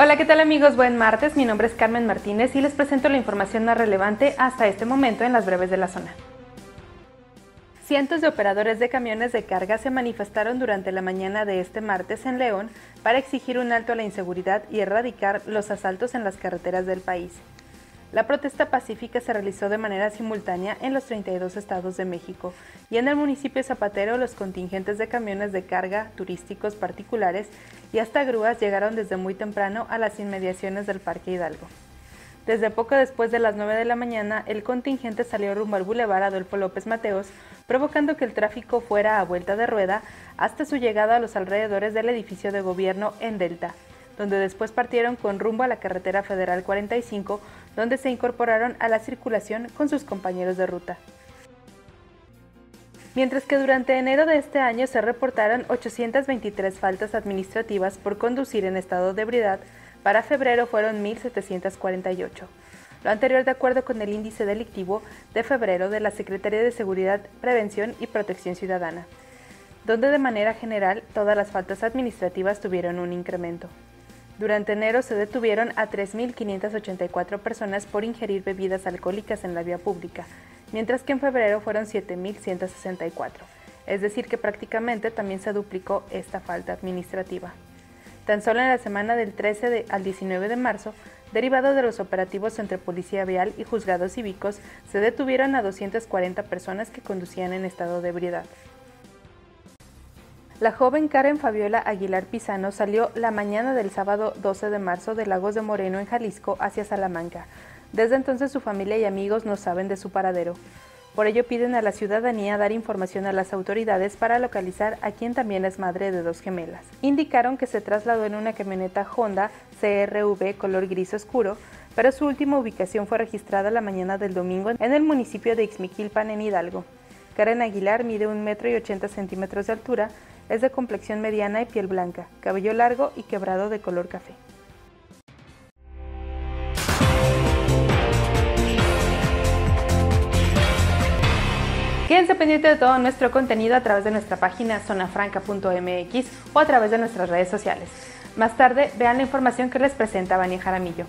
Hola, ¿qué tal amigos? Buen martes, mi nombre es Carmen Martínez y les presento la información más relevante hasta este momento en las breves de la zona. Cientos de operadores de camiones de carga se manifestaron durante la mañana de este martes en León para exigir un alto a la inseguridad y erradicar los asaltos en las carreteras del país. La protesta pacífica se realizó de manera simultánea en los 32 estados de México y en el municipio de Zapatero los contingentes de camiones de carga, turísticos particulares y hasta grúas llegaron desde muy temprano a las inmediaciones del Parque Hidalgo. Desde poco después de las 9 de la mañana, el contingente salió rumbo al Bulevar Adolfo López Mateos, provocando que el tráfico fuera a vuelta de rueda hasta su llegada a los alrededores del edificio de gobierno en Delta, donde después partieron con rumbo a la carretera Federal 45, donde se incorporaron a la circulación con sus compañeros de ruta. Mientras que durante enero de este año se reportaron 823 faltas administrativas por conducir en estado de ebriedad, para febrero fueron 1.748, lo anterior de acuerdo con el índice delictivo de febrero de la Secretaría de Seguridad, Prevención y Protección Ciudadana, donde de manera general todas las faltas administrativas tuvieron un incremento. Durante enero se detuvieron a 3.584 personas por ingerir bebidas alcohólicas en la vía pública, mientras que en febrero fueron 7.164, es decir que prácticamente también se duplicó esta falta administrativa. Tan solo en la semana del 13 al 19 de marzo, derivado de los operativos entre Policía Vial y juzgados cívicos, se detuvieron a 240 personas que conducían en estado de ebriedad. La joven Karen Fabiola Aguilar Pizano salió la mañana del sábado 12 de marzo de Lagos de Moreno en Jalisco hacia Salamanca. Desde entonces su familia y amigos no saben de su paradero. Por ello piden a la ciudadanía dar información a las autoridades para localizar a quien también es madre de dos gemelas. Indicaron que se trasladó en una camioneta Honda CRV color gris oscuro, pero su última ubicación fue registrada la mañana del domingo en el municipio de Ixmiquilpan, en Hidalgo. Karen Aguilar mide 1,80 m de altura, es de complexión mediana y piel blanca, cabello largo y quebrado de color café. Quédense pendiente de todo nuestro contenido a través de nuestra página zonafranca.mx o a través de nuestras redes sociales. Más tarde, vean la información que les presenta Vania Jaramillo.